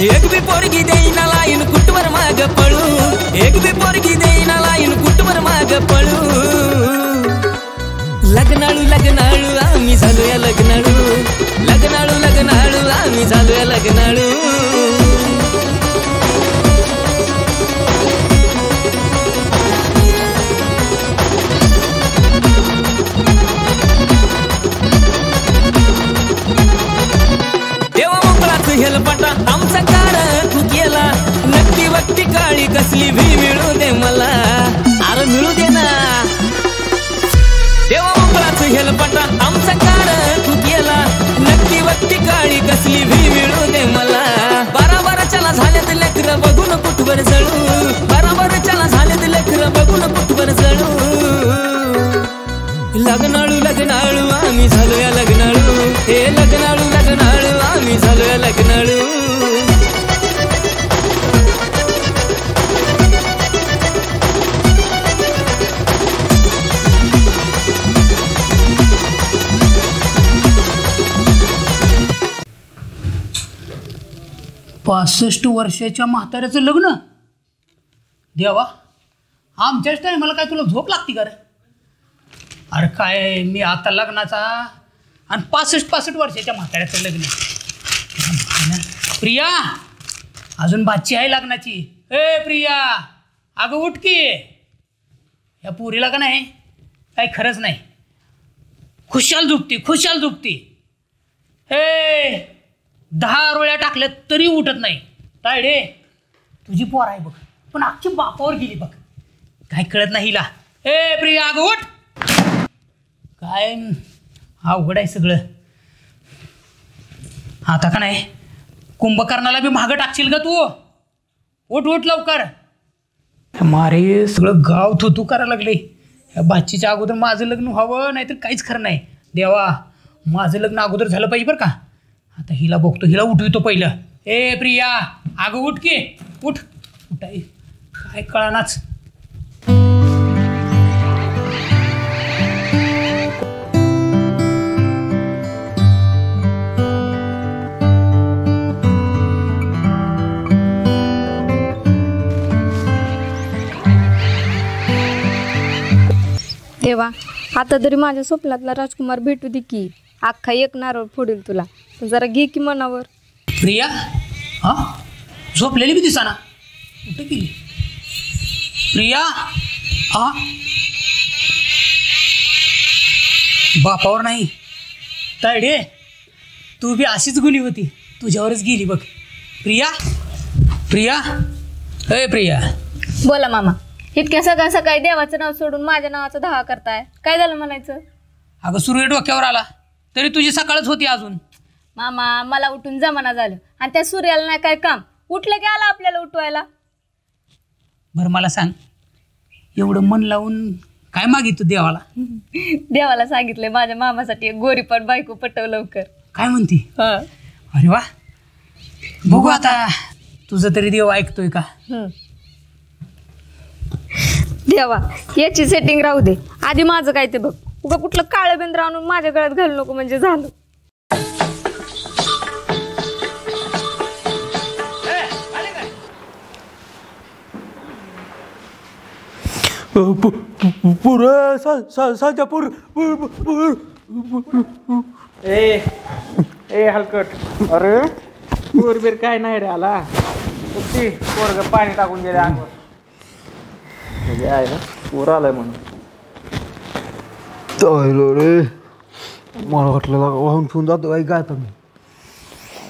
एक भी पोरगी देईना लाईन कुटवर माग पळू, एक भी पोरगी देईना लाईन कुटवर माग पळू। लग्नाळू लग्नाळू आम्ही झालो या लग्नाळू, लग्नाळू लग्नाळू आम्ही झालो या लग्नाळू। हेलपटा आमचा कारण तू केला, नक्की वक्ती काळी कसली भी मिळू दे मला, अरे मिळू दे ना। देवा मोकळाच हेलपटा आमचा कारण तू केला, नक्की वक्ती काळी कसली भी मिळू दे मला। बराबर चला झालेत लेकर बघून कुठवर जळू, बराबर चला झालेत लेकर बघून कुठवर जळू। लग्नाळू लग्नाळू आम्ही झालो या लग्नाळू, हे लग्नाळू लग्नाळू आम्ही झालो या लग्नाळू। पासष्ट वर्षाच्या म्हाताऱ्याचं लग्न, देवा आमच्याच टायमाला काय तुला झोप लागती का रे? अरे काय मी आता लग्नाचा आणि 65 वर्षाच्या म्हाताऱ्याचं लग्न। प्रिया अजून बादची आहे लग्नाची। ए प्रिया अगं उठ की, या पुरीला का नाही काही खरंच नाही, खुशाल झोपती खुशाल झोपती। हे 10 रोळ्या टाकल्या तरी उठत नाही। तायडे तुझी पोर आहे बघ, पण आजची बापावर गेली बघ, काय कळत नाही हिला। ए प्रिया अगं उठ, काय अवघड आहे सगळं आता का नाही? कुंभकर्णाला बी मागं टाकशील का तू? उठ उठ लवकर। मारे सगळं गाव थुतू करायला लागले, ह्या बाचीच्या अगोदर माझं लग्न व्हावं, नाहीतर काहीच खरं नाही। देवा माझं लग्न अगोदर झालं पाहिजे बरं का। आता हिला बघतो, हिला उठवितो पहिलं। ए प्रिया अगं उठ की, उठ उठाय काय कळानाच। देवा आता तरी माझ्या स्वप्नातला राजकुमार भेटू दे की, अख्खा एक नारळ फोडेल तुला, जरा घे की मनावर। प्रिया हा झोपलेली बी दिसाना, कुठे गेली प्रिया? हा बापावर नाही तायडे, तू बी अशीच गुणी होती, तुझ्यावरच गेली बघ। प्रिया प्रिया अय प्रिया। बोला मामा, इतक्या सकाळ सकाळी देवाचं नाव सोडून माझ्या नावाचा धावा करताय, काय झालं म्हणायचं? अगं सूर्य डोक्यावर आला तरी तुझी सकाळच होती अजून। मामा मला उठून जमाना झालं, आणि त्या सूर्याला नाही काय काम, उठलं की आला आपल्याला उठवायला। बरं मला सांग, एवढं मन लावून काय मागितलं देवाला? देवाला सांगितलंय माझ्या मामासाठी एक गोरीपट बायको पटव लवकर। काय म्हणती? अरे वा, बघू आता तुझं तरी देव ऐकतोय का। देवा याची सेटिंग राहू दे, आधी माझं काय ते बघ, उगा कुठलं काळं बिंद्र आणून माझ्या गळ्यात घालू नको, म्हणजे झालं। ए ए हलकट, अरे पोरबीर काय नाही रे, आला पोरग पाणी टाकून गेले अंगावर, आहे ना पोर आलाय म्हणून। रे मला वाटलं वाहून ठेवून जातो काय गायत मी,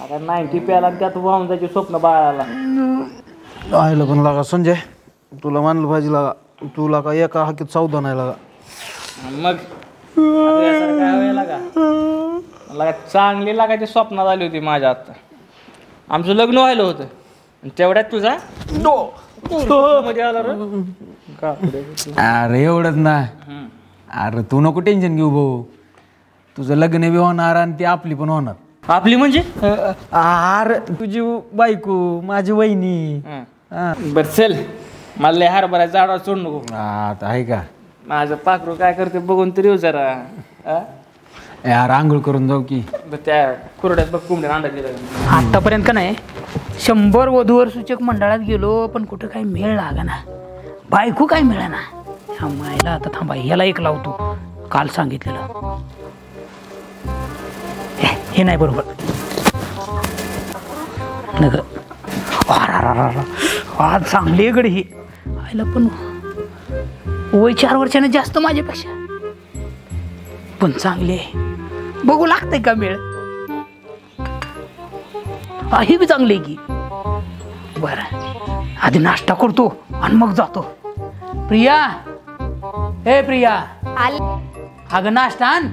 आता 90 प्याला त्यात वाहून जायचे स्वप्न बाळाला आयला। पण लागा संजय तुला मानलं पाहिजे, लागा तुला का एका हाकीत सावधान आहे लागा। मग लागा चांगली लागायची स्वप्न झाली होती माझ्या, आता आमचं लग्न व्हायला होतं तेवढ्यात तुझा डो मध्ये आला रे। अरे एवढंच ना, अरे तू नको टेन्शन घेऊ भाऊ, तुझं लग्न बी होणार आणि ती आपली पण होणार। आपली म्हणजे? अरे तुझी बायको माझी वहिनी। बर चल, मला हार बरा जाडा सोड नको आता आहे का, माझं पाखरू काय करते बघून तरी येऊ जरा। यार आंघोळ करून जाऊ की, त्या कुरड्यात बघ कोंबड्या अंडा दिला आतापर्यंत का नाही, 100 वधूवर सूचक मंडळात गेलो पण कुठे काय मेळ लागना, बायको काय मिळाना। थांबायला आता थांबा, याला एक लावतो, काल सांगितलेलं हे नाही बरोबर नग। आज चांगली गडी ही आयला, पण वय 4 वर्षांनी जास्त माझ्यापेक्षा, पण चांगली आहे। बघू लागतंय का मेळ, ही भी चांगली की। बरं आधी नाश्ता करतो आणि मग जातो। प्रिया, ए प्रिया, अगं नाश्ता आण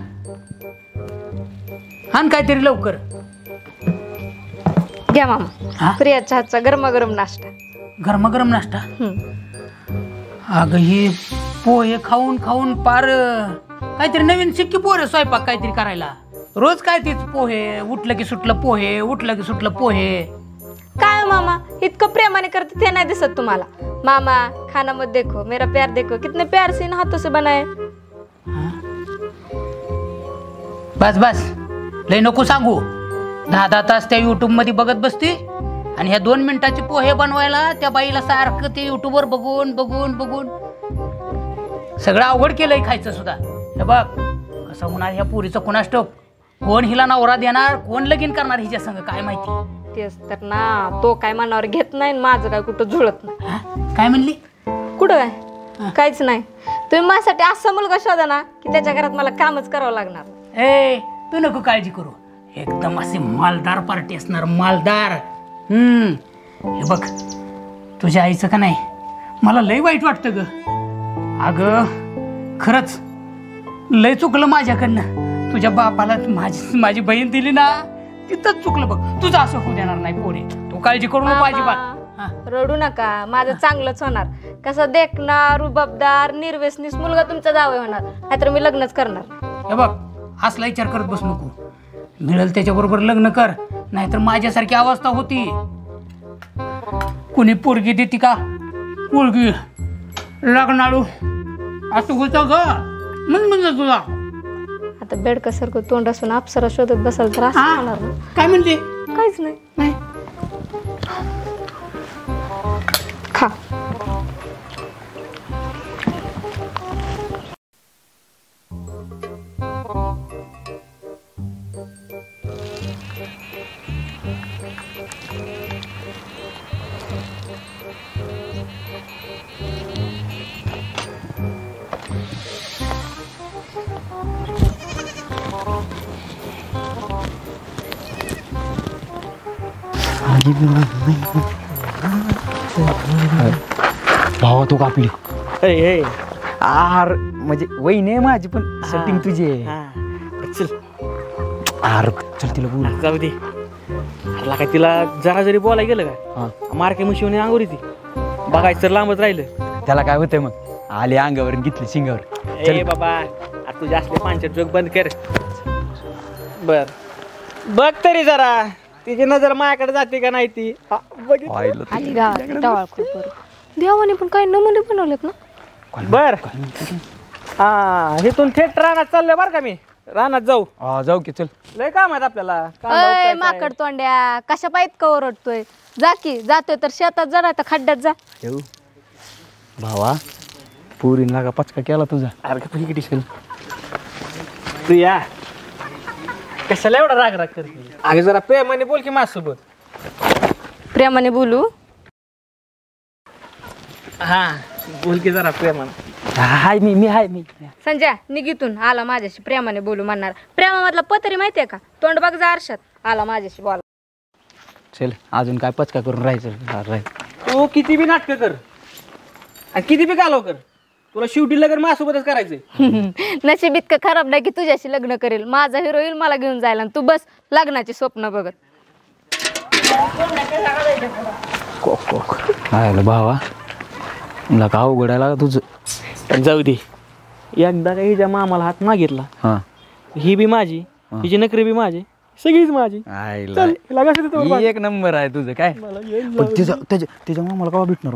आण काहीतरी लवकर। घ्या मामा प्रियाच्या हातचा गरमागरम नाश्ता। गरमागरम नाश्ता? अगं हे पोहे खाऊन खाऊन पार काहीतरी नवीन शिक्की पोर स्वयंपाक काहीतरी करायला। रोज काय तीच पोहे, उठलं की सुटलं पोहे, उठलं की सुटलं पोहे। काय मामा इतकं प्रेमाने करते ते नाही दिसत तुम्हाला? मामा खाना मत देखो, मेरा प्यार देखो, कितने प्यार से इन हाथों से बनाए। बस बस लय नको सांगू। 10-10 तास त्या यूट्यूब मध्ये बघत बसते आणि ह्या 2 मिनिटाचे पोहे बनवायला त्या बाईला सारखं ते यूट्यूबवर बघून बघून बघून सगळं अवघड केलंय। खायचं सुद्धा हे बघ कसं होणार ह्या पुरीचं कोणास ठाऊक। कोण हिला नवरा देणार, कोण लगीन करणार हिच्या संग काय माहिती। तेच तर ना, तो काय मनावर घेत नाही, माझं काय कुठं झुळत नाही। काय म्हणली? कुठं काय काहीच नाही। तुम्ही माझ्यासाठी असा मुलगा शोधा ना की त्याच्या घरात मला कामच करावं लागणार। ए तू नको काळजी करू, एकदम असे मालदार पार्टी असणार, मालदार। हे बघ तुझ्या आईचं का नाही मला लय वाईट वाटतं ग। अगं खरंच लय चुकलं माझ्याकडनं। तुझ्या बापाला माझी बहीण दिली ना, तिथंच चुकलं बघ। तुझं असं होऊ देणार नाही पोरी, तू काळजी करू नको अजिबात। रडू नका, माझं चांगलंच होणार। कसं देखणार, रुबाबदार निर्व्यसनीस मुलगा तुमचा जावई होणार, नाहीतर मी लग्नच करणार। हे बघ असला विचार करत बस नको, मिळेल त्याच्याबरोबर लग्न कर, नाहीतर माझ्यासारखी अवस्था होती। कुणी पोरगी देते का पोरगी लग्नाळू असं होतं ग। म्हणून तुला आता बेडकासारखं तोंड असून अप्सरा शोधत बसाल तर असं होणार ना। काय म्हणते? काहीच नाही। खा भावा तो कापली आर म्हणजे वही नाही माझी, पण सेटिंग तुझी आहे। चल आर चल तिला बोल, जाऊ दे काय तिला जरा जरी बोलाय गेलं काय मारके मशीने अंगोरी ती बघायचं तर लांबच राहिलं। त्याला काय होतंय मग, आले अंगावर घेतली शिंगावर। चल बाबा तुझे असले पांचट जोक बंद कर। बर बघ तरी जरा, तिची नजर माझ्याकडे जाते का नाही ती देवाने पण काही नमुने बनवलेत ना। बर हा इथून थेट रानात चाललोय बर का मी। रानात जाऊ की, चल लय काम आहे आपल्याला। माकड तोंड्या कशा पाहित का ओरडतोय, जा की। जातोय तर शेतात जा, नाही तर खड्ड्यात जा। भावा पुरीन लागा पचका केला तुझा। अरे प्रिया कशाला एवढा राग राग करते? अगं जरा प्रेमाने बोल की माझ्यासोबत। प्रेमाने बोलू? हा बोल की जरा प्रेमाने। हाय मी हाय मी संजय निघितून आला माझ्याशी प्रेमाने बोलू म्हणणार। प्रेमामधला पतरी माहितीये का? तोंड बघ जा आरशात, आला माझ्याशी बोला। चल अजून काय पचका करून राहायचं? तू किती बी नाटकं कर आणि किती बी कालव कर, तुला शेवटी लग्न माझ्यासोबतच करायचंय। नशीब इतकं खराब नाही की तुझ्याशी लग्न करेल। माझा हिरो येईल मला घेऊन जायला, तू बस लग्नाची स्वप्न बघत। भावा मला का उघडायला तुझं? जाऊ दे, एकदा का हिच्या मामाला हात मागितला, ही बी माझी, हिची नकरी बी माझी, सगळीच माझी। एक नंबर आहे तुझं काय? तिच्या मामाला का भेटणार?